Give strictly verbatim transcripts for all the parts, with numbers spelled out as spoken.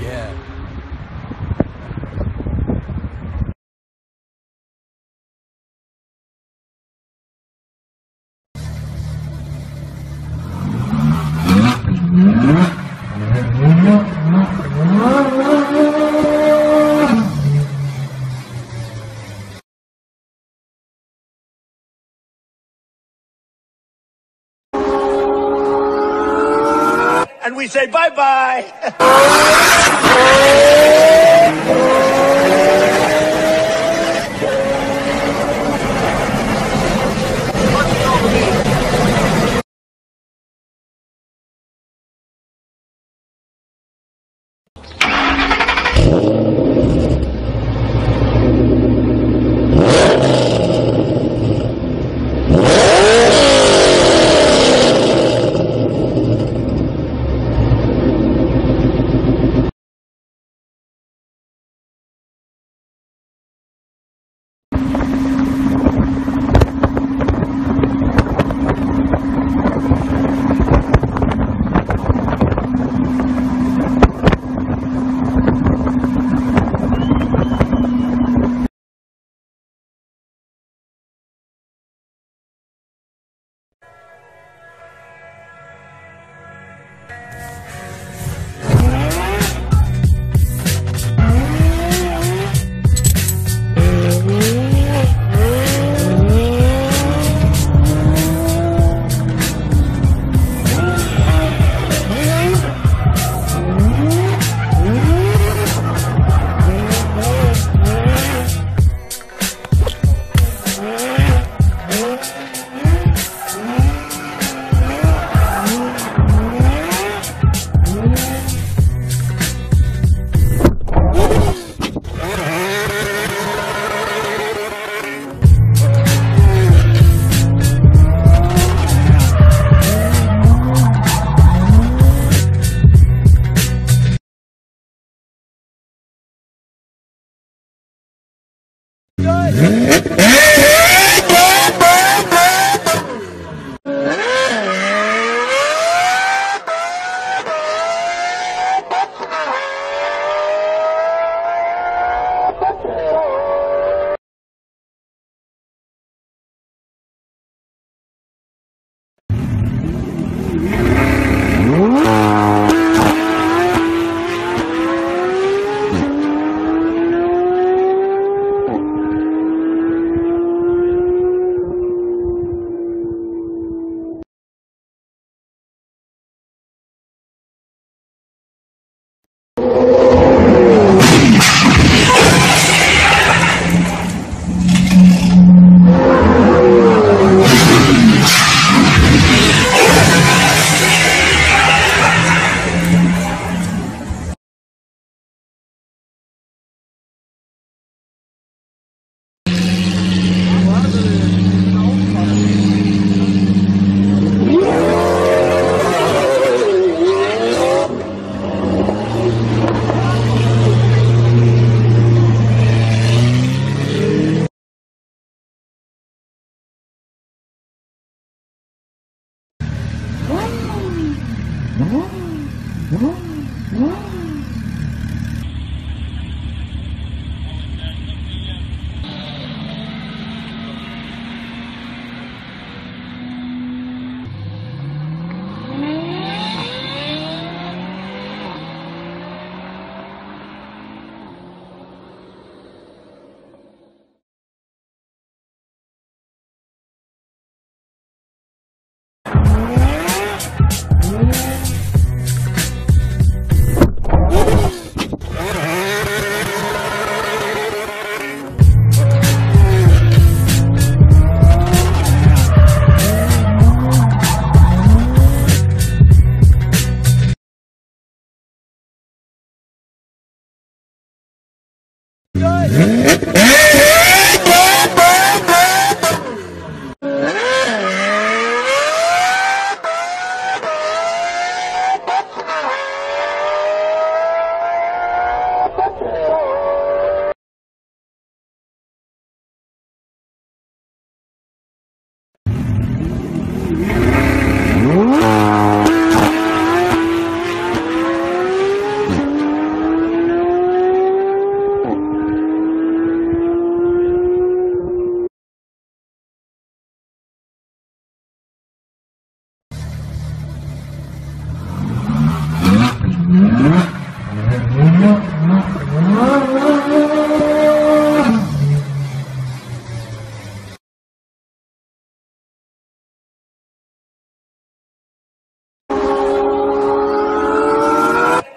Yeah. And we say bye-bye.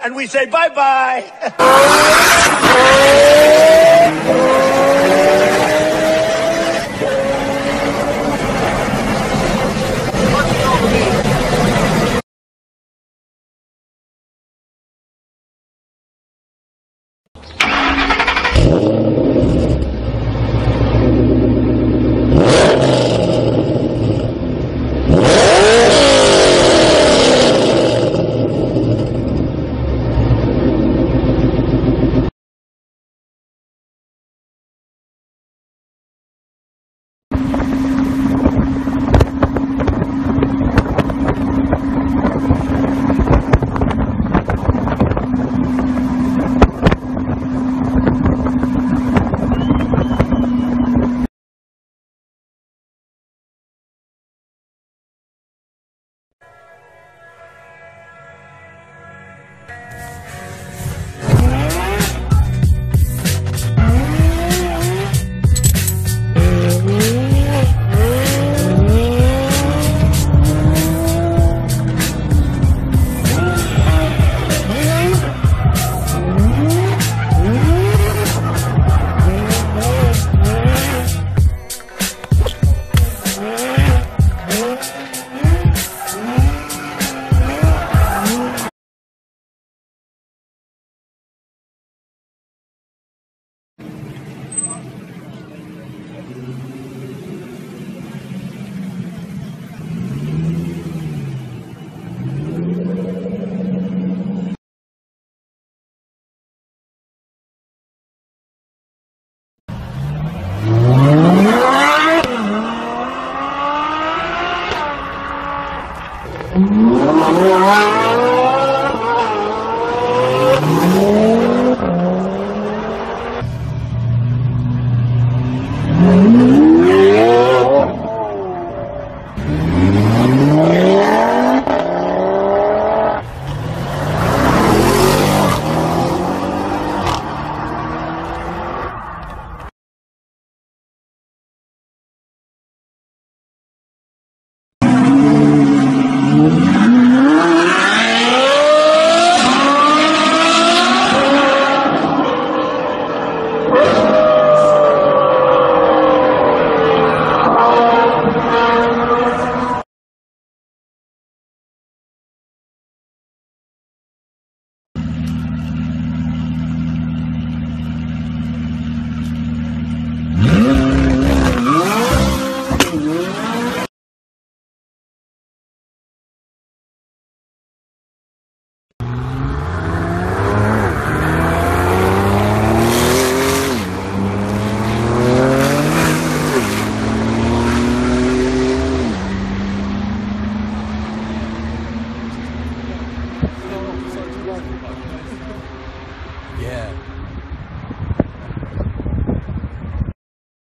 and we say bye-bye. You